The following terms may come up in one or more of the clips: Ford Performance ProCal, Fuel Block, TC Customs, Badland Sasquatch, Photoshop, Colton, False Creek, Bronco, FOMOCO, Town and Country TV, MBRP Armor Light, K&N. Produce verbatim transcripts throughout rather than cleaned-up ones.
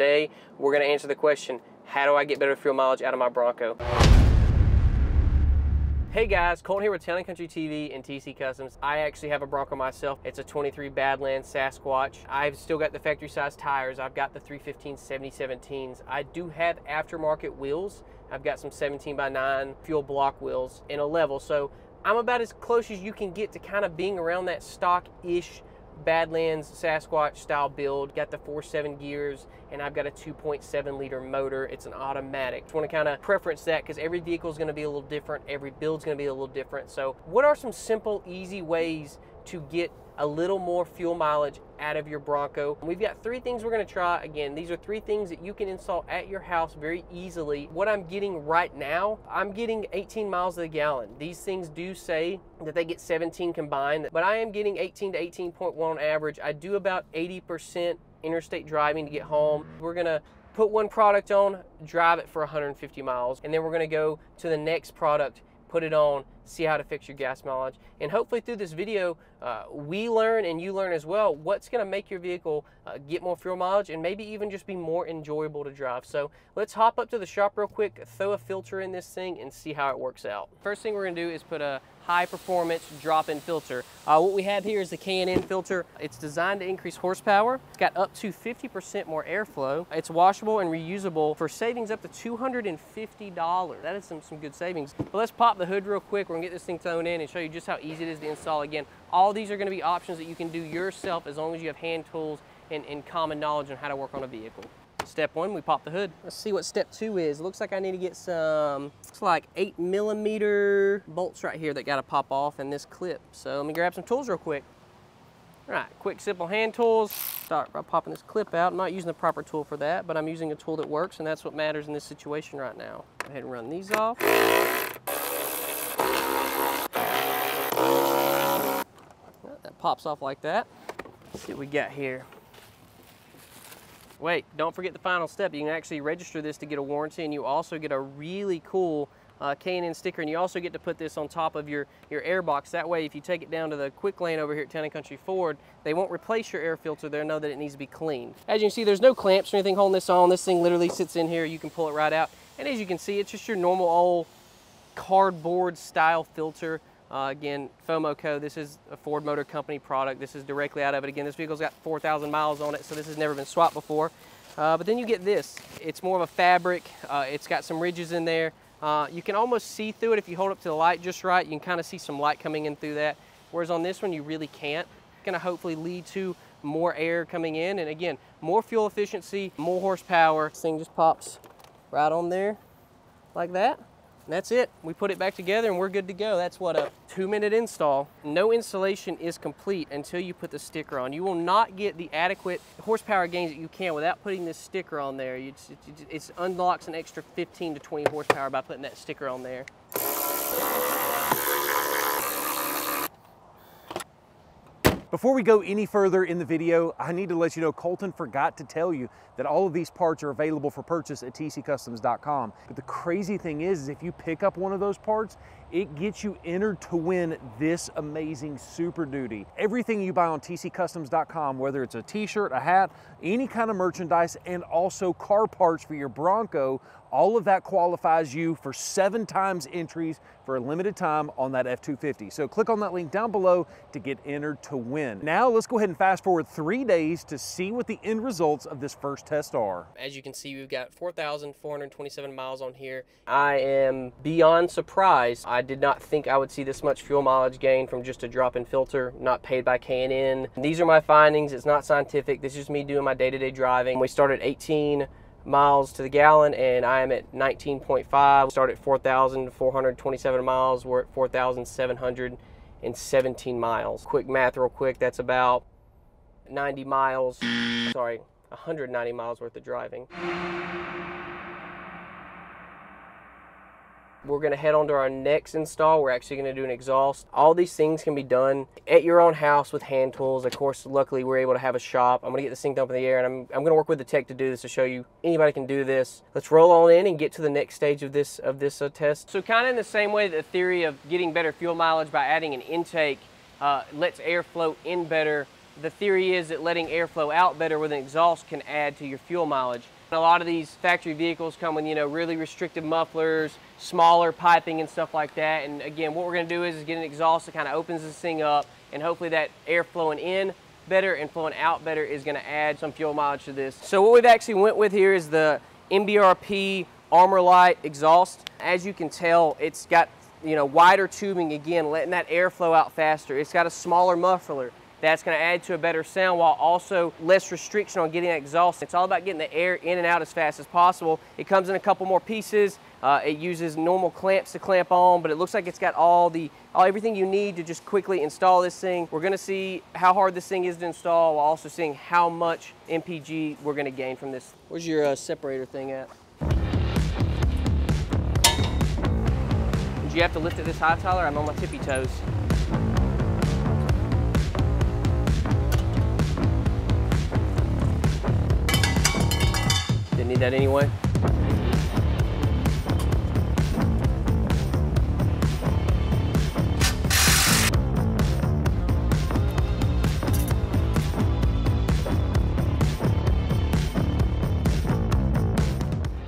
Today, we're gonna answer the question, how do I get better fuel mileage out of my Bronco? Hey guys, Colton here with Town and Country T V and T C Customs. I actually have a Bronco myself. It's a twenty-three Badland Sasquatch. I've still got the factory size tires. I've got the three fifteen seventy seventeens. I do have aftermarket wheels. I've got some seventeen by nine fuel block wheels in a level. So I'm about as close as you can get to kind of being around that stock-ish Badlands Sasquatch style build. Got the four seven gears and I've got a two point seven liter motor. It's an automatic. Just want to kind of preference that because every vehicle is going to be a little different. Every build's going to be a little different. So what are some simple, easy ways to get a little more fuel mileage out of your Bronco? We've got three things we're going to try. Again, these are three things that you can install at your house very easily. What I'm getting right now, I'm getting eighteen miles to the gallon. These things do say that they get seventeen combined, but I am getting eighteen to eighteen point one on average. I do about eighty percent interstate driving to get home. We're going to put one product on, drive it for one hundred fifty miles, and then we're going to go to the next product, put it on, see how to fix your gas mileage. And hopefully through this video, uh, we learn and you learn as well what's gonna make your vehicle uh, get more fuel mileage and maybe even just be more enjoyable to drive. So let's hop up to the shop real quick, throw a filter in this thing and see how it works out. First thing we're gonna do is put a high performance drop-in filter. Uh, what we have here is the K and N filter. It's designed to increase horsepower. It's got up to fifty percent more airflow. It's washable and reusable for savings up to two hundred fifty dollars. That is some, some good savings. But let's pop the hood real quick. We're gonna get this thing thrown in and show you just how easy it is to install. Again, all these are gonna be options that you can do yourself as long as you have hand tools and, and common knowledge on how to work on a vehicle. Step one, we pop the hood. Let's see what step two is. Looks like I need to get some, it's like eight millimeter bolts right here that gotta pop off in this clip. So let me grab some tools real quick. All right, quick, simple hand tools. Start by popping this clip out. I'm not using the proper tool for that, but I'm using a tool that works, and that's what matters in this situation right now. Go ahead and run these off. That pops off like that. Let's see what we got here. Wait, don't forget the final step. You can actually register this to get a warranty, and you also get a really cool uh, K and N sticker, and you also get to put this on top of your, your air box. That way, if you take it down to the quick lane over here at Town and Country Ford, they won't replace your air filter. They'll know that it needs to be cleaned. As you can see, there's no clamps or anything holding this on. This thing literally sits in here. You can pull it right out. And as you can see, it's just your normal old cardboard style filter. Uh, again, FOMOCO, this is a Ford Motor Company product. This is directly out of it. Again, this vehicle's got four thousand miles on it, so this has never been swapped before. Uh, but then you get this. It's more of a fabric. Uh, it's got some ridges in there. Uh, you can almost see through it if you hold up to the light just right. You can kind of see some light coming in through that. Whereas on this one, you really can't. It's gonna hopefully lead to more air coming in. And again, more fuel efficiency, more horsepower. This thing just pops right on there like that. And that's it. We put it back together and we're good to go. That's what, a two minute install. No installation is complete until you put the sticker on. You will not get the adequate horsepower gains that you can without putting this sticker on there. It it's unlocks an extra fifteen to twenty horsepower by putting that sticker on there. Before we go any further in the video, I need to let you know Colton forgot to tell you that all of these parts are available for purchase at T C customs dot com. But the crazy thing is, is if you pick up one of those parts, it gets you entered to win this amazing Super Duty. Everything you buy on T C customs dot com, whether it's a t-shirt, a hat, any kind of merchandise, and also car parts for your Bronco, all of that qualifies you for seven times entries for a limited time on that F two fifty. So click on that link down below to get entered to win. Now let's go ahead and fast forward three days to see what the end results of this first test are. As you can see, we've got four thousand four hundred twenty-seven miles on here. I am beyond surprised. I did not think I would see this much fuel mileage gain from just a drop-in filter, not paid by K and N. These are my findings. It's not scientific. This is just me doing my day-to-day driving. We started eighteen miles to the gallon and I am at nineteen point five. Start at four thousand four hundred twenty-seven miles, we're at four thousand seven hundred seventeen miles. Quick math real quick, that's about ninety miles, sorry, one hundred ninety miles worth of driving. We're gonna head on to our next install. We're actually gonna do an exhaust. All these things can be done at your own house with hand tools. Of course, luckily we're able to have a shop. I'm gonna get this thing up in the air and I'm, I'm gonna work with the tech to do this, to show you anybody can do this. Let's roll on in and get to the next stage of this, of this uh, test. So kind of in the same way that the theory of getting better fuel mileage by adding an intake uh, lets air flow in better, The theory is that letting airflow out better with an exhaust can add to your fuel mileage. And a lot of these factory vehicles come with, you know, really restrictive mufflers, smaller piping and stuff like that. And again, what we're going to do is, is get an exhaust that kind of opens this thing up, and hopefully that air flowing in better and flowing out better is going to add some fuel mileage to this. So what we've actually went with here is the M B R P Armor Light exhaust. As you can tell, it's got, you know, wider tubing, again, letting that air flow out faster. It's got a smaller muffler. That's going to add to a better sound while also less restriction on getting that exhaust. It's all about getting the air in and out as fast as possible. It comes in a couple more pieces. Uh, it uses normal clamps to clamp on, but it looks like it's got all the, all, everything you need to just quickly install this thing. We're going to see how hard this thing is to install while also seeing how much M P G we're going to gain from this. Where's your uh, separator thing at? Do you have to lift it this high, Tyler? I'm on my tippy toes. Need that anyway.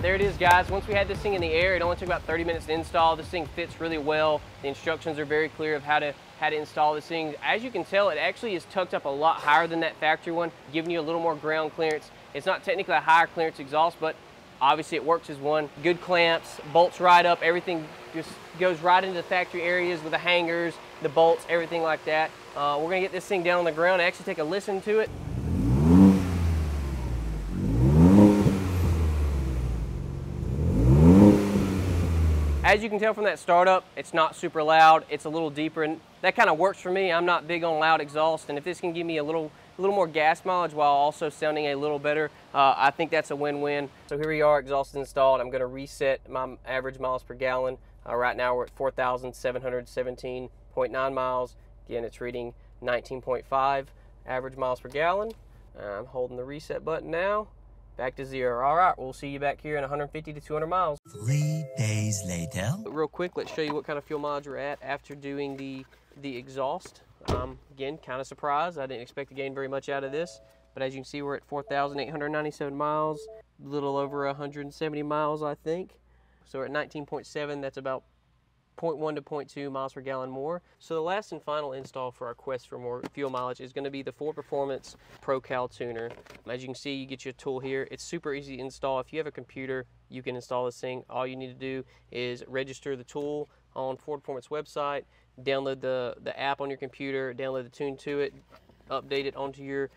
There it is, guys. Once we had this thing in the air, it only took about thirty minutes to install. This thing fits really well. The instructions are very clear of how to how to install this thing. As you can tell, it actually is tucked up a lot higher than that factory one, giving you a little more ground clearance. It's not technically a higher clearance exhaust, but obviously it works as one. Good clamps, bolts right up, everything just goes right into the factory areas with the hangers, the bolts, everything like that. Uh, we're gonna get this thing down on the ground and actually take a listen to it. As you can tell from that startup, it's not super loud, it's a little deeper, and that kind of works for me. I'm not big on loud exhaust, and if this can give me a little a little more gas mileage while also sounding a little better, uh, I think that's a win-win. So here we are, exhaust installed. I'm gonna reset my average miles per gallon. Uh, right now we're at four thousand seven hundred seventeen point nine miles. Again, it's reading nineteen point five average miles per gallon. I'm holding the reset button now. Back to zero. All right, we'll see you back here in one hundred fifty to two hundred miles. Three days later. Real quick, let's show you what kind of fuel mileage we're at after doing the, the exhaust. Um, again, kind of surprised. I didn't expect to gain very much out of this, but as you can see, we're at four thousand eight hundred ninety-seven miles, a little over one hundred seventy miles, I think. So we're at nineteen point seven, that's about zero point one to zero point two miles per gallon more. So the last and final install for our quest for more fuel mileage is going to be the Ford Performance ProCal tuner. As you can see, you get your tool here. It's super easy to install. If you have a computer, you can install this thing. All you need to do is register the tool on Ford Performance website, download the, the app on your computer, download the tune to it, update it onto your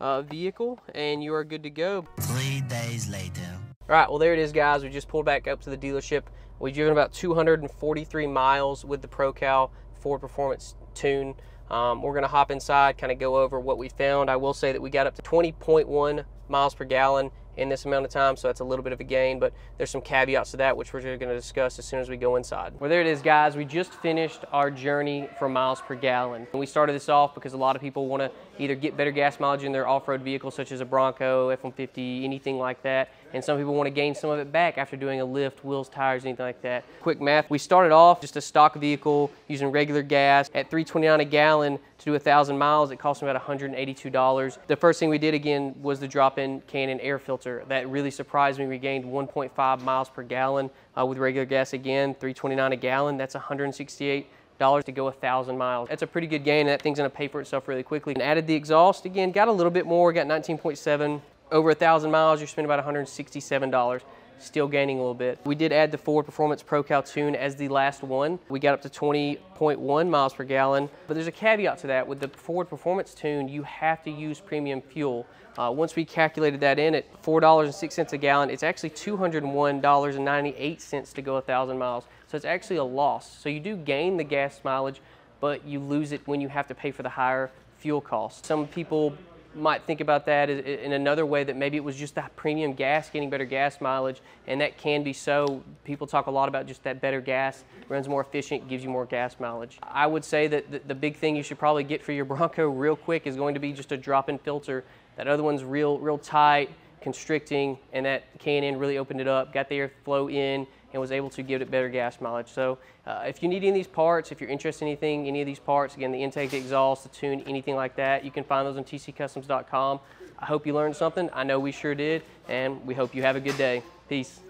uh, vehicle, and you are good to go. Three days later. All right, well, there it is, guys. We just pulled back up to the dealership. We've driven about two hundred forty-three miles with the ProCal Ford Performance tune. Um, we're gonna hop inside, kind of go over what we found. I will say that we got up to twenty point one miles per gallon in this amount of time, so that's a little bit of a gain, but there's some caveats to that, which we're gonna discuss as soon as we go inside. Well, there it is, guys. We just finished our journey for miles per gallon. And we started this off because a lot of people wanna either get better gas mileage in their off-road vehicles, such as a Bronco, F one fifty, anything like that. And some people wanna gain some of it back after doing a lift, wheels, tires, anything like that. Quick math, we started off just a stock vehicle using regular gas. At three twenty-nine a gallon to do one thousand miles, it cost me about one hundred eighty-two dollars. The first thing we did, again, was the drop-in K and N air filter. That really surprised me. We gained one point five miles per gallon uh, with regular gas again, three twenty-nine a gallon, that's one hundred sixty-eight dollars to go one thousand miles. That's a pretty good gain, and that thing's gonna pay for itself really quickly. And added the exhaust, again, got a little bit more, got nineteen point seven. Over one thousand miles, you're spending about one hundred sixty-seven dollars, still gaining a little bit. We did add the Ford Performance ProCal tune as the last one. We got up to twenty point one miles per gallon, but there's a caveat to that. With the Ford Performance tune, you have to use premium fuel. Uh, once we calculated that in at four dollars and six cents a gallon, it's actually two hundred one dollars and ninety-eight cents to go one thousand miles. So it's actually a loss. So you do gain the gas mileage, but you lose it when you have to pay for the higher fuel cost. Some people might think about that in another way, that maybe it was just the premium gas getting better gas mileage, and that can be so. People talk a lot about just that better gas, runs more efficient, gives you more gas mileage. I would say that the big thing you should probably get for your Bronco real quick is going to be just a drop-in filter. That other one's real, real tight, constricting, and that K and N really opened it up, got the airflow in, and was able to give it better gas mileage. So uh, if you need any of these parts, if you're interested in anything, any of these parts, again, the intake, the exhaust, the tune, anything like that, you can find those on T C customs dot com. I hope you learned something. I know we sure did, and we hope you have a good day. Peace.